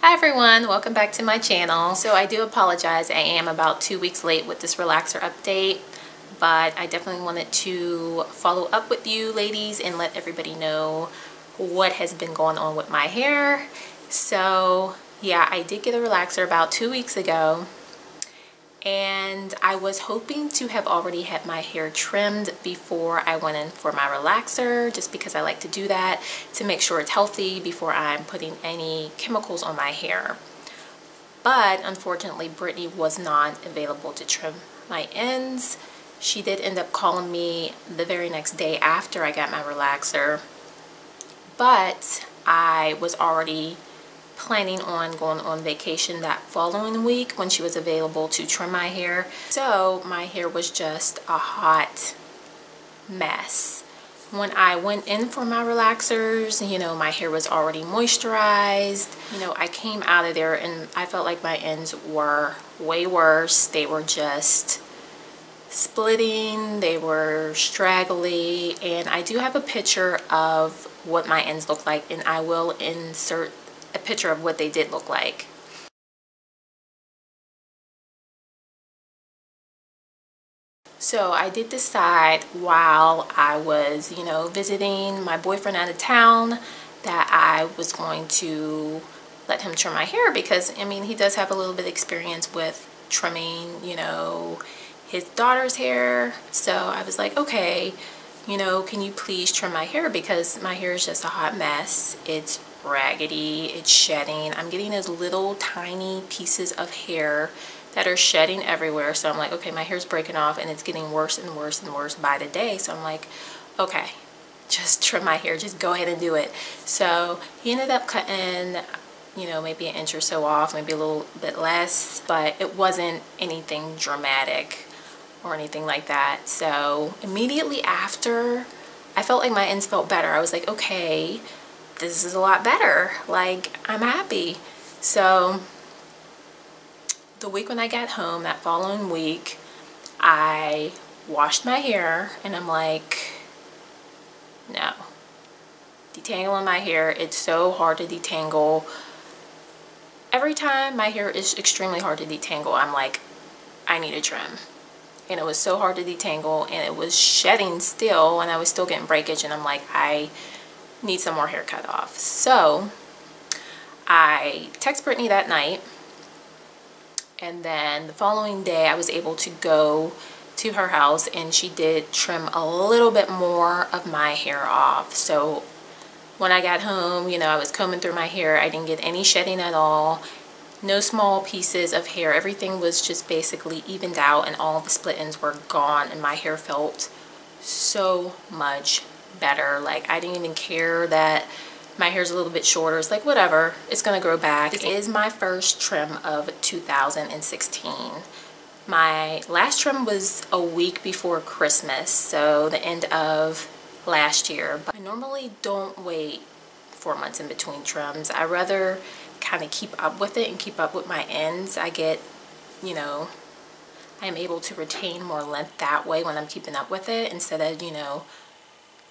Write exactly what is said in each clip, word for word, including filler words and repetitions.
Hi everyone, welcome back to my channel. So I do apologize, I am about two weeks late with this relaxer update, but I definitely wanted to follow up with you ladies and let everybody know what has been going on with my hair. So yeah, I did get a relaxer about two weeks ago, and I was hoping to have already had my hair trimmed before I went in for my relaxer, just because I like to do that to make sure it's healthy before I'm putting any chemicals on my hair. But unfortunately, Brittany was not available to trim my ends. She did end up calling me the very next day after I got my relaxer, but I was already planning on going on vacation that following week when she was available to trim my hair. So my hair was just a hot mess. When I went in for my relaxers, you know, my hair was already moisturized. You know, I came out of there and I felt like my ends were way worse. They were just splitting, they were straggly, and I do have a picture of what my ends look like, and I will insert a picture of what they did look like. So I did decide while I was, you know, visiting my boyfriend out of town that I was going to let him trim my hair, because I mean, he does have a little bit of experience with trimming, you know, his daughter's hair. So I was like, okay, you know, can you please trim my hair, because my hair is just a hot mess. It's raggedy, it's shedding. I'm getting those little tiny pieces of hair that are shedding everywhere. So I'm like, okay, my hair's breaking off and it's getting worse and worse and worse by the day. So I'm like, okay, just trim my hair, just go ahead and do it. So he ended up cutting, you know, maybe an inch or so off, maybe a little bit less, but it wasn't anything dramatic or anything like that. So immediately after, I felt like my ends felt better. I was like, okay, this is a lot better, like I'm happy. So the week when I got home, that following week, I washed my hair and I'm like, no, detangling my hair, it's so hard to detangle. Every time my hair is extremely hard to detangle, I'm like, I need a trim. And it was so hard to detangle, and it was shedding still, and I was still getting breakage, and I'm like, I need some more hair cut off. So I text Brittany that night, and then the following day I was able to go to her house, and she did trim a little bit more of my hair off. So when I got home, you know, I was combing through my hair. I didn't get any shedding at all, no small pieces of hair. Everything was just basically evened out, and all the split ends were gone, and my hair felt so much better. Like, I didn't even care that my hair's a little bit shorter. It's like, whatever, it's gonna grow back. This is my first trim of two thousand sixteen. My last trim was a week before Christmas, so the end of last year. But I normally don't wait four months in between trims. I rather kind of keep up with it and keep up with my ends. I get, you know, I'm able to retain more length that way when I'm keeping up with it, instead of, you know,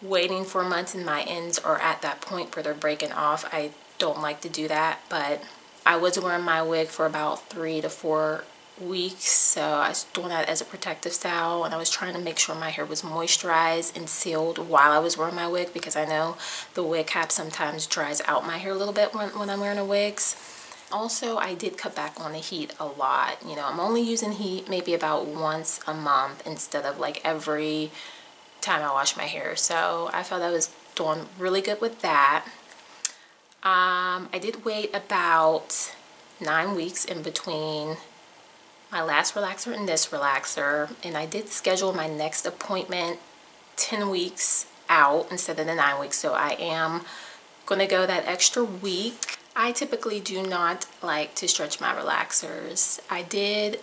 waiting for months and my ends are at that point where they're breaking off. I don't like to do that. But I was wearing my wig for about three to four weeks, so I was doing that as a protective style, and I was trying to make sure my hair was moisturized and sealed while I was wearing my wig, because I know the wig cap sometimes dries out my hair a little bit when, when I'm wearing the wigs. Also, I did cut back on the heat a lot. You know, I'm only using heat maybe about once a month instead of like every time I wash my hair. So I felt I was doing really good with that. Um, I did wait about nine weeks in between my last relaxer and this relaxer, and I did schedule my next appointment ten weeks out instead of the nine weeks. So I am going to go that extra week. I typically do not like to stretch my relaxers. I did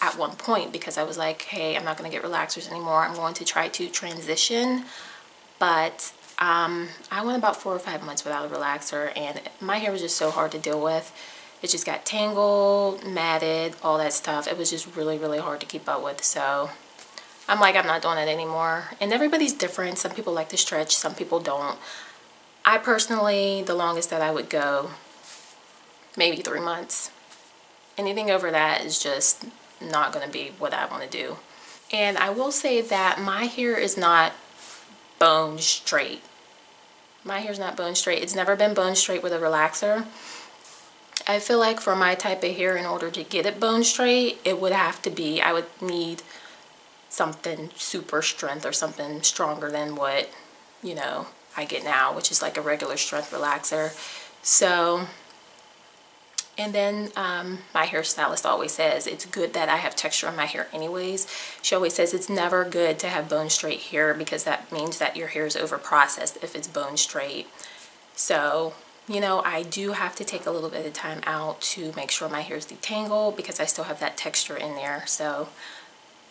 at one point, because I was like, hey, I'm not going to get relaxers anymore, I'm going to try to transition. But um, I went about four or five months without a relaxer, and my hair was just so hard to deal with. It just got tangled, matted, all that stuff. It was just really, really hard to keep up with. So I'm like, I'm not doing it anymore. And everybody's different. Some people like to stretch, some people don't. I personally, the longest that I would go maybe three months. Anything over that is just not going to be what I want to do. And I will say that my hair is not bone straight. My hair's not bone straight. It's never been bone straight with a relaxer. I feel like for my type of hair, in order to get it bone straight, it would have to be, I would need something super strength or something stronger than what, you know, I get now, which is like a regular strength relaxer. So, and then um, my hairstylist always says it's good that I have texture in my hair anyways. She always says it's never good to have bone straight hair because that means that your hair is over processed if it's bone straight. So, you know, I do have to take a little bit of time out to make sure my hair is detangled because I still have that texture in there. So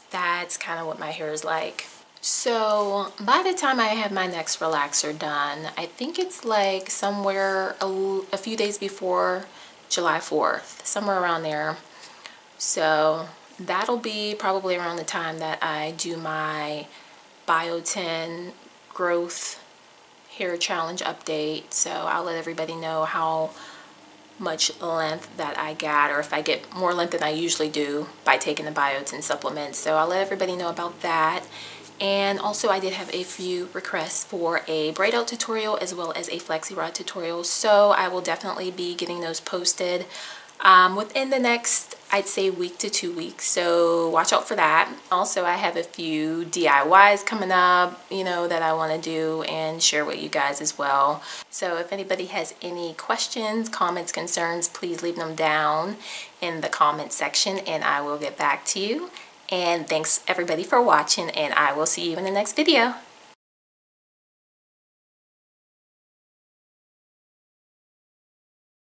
that's kind of what my hair is like. So by the time I have my next relaxer done, I think it's like somewhere a, a few days before July fourth, somewhere around there. So that'll be probably around the time that I do my Biotin growth hair challenge update. So I'll let everybody know how much length that I got, or if I get more length than I usually do by taking the Biotin supplements. So I'll let everybody know about that. And also I did have a few requests for a braid out tutorial as well as a flexi rod tutorial, so I will definitely be getting those posted um, within the next, I'd say, week to two weeks, so watch out for that. Also I have a few D I Ys coming up, you know, that I want to do and share with you guys as well. So if anybody has any questions, comments, concerns, please leave them down in the comment section and I will get back to you. And thanks everybody for watching, and I will see you in the next video.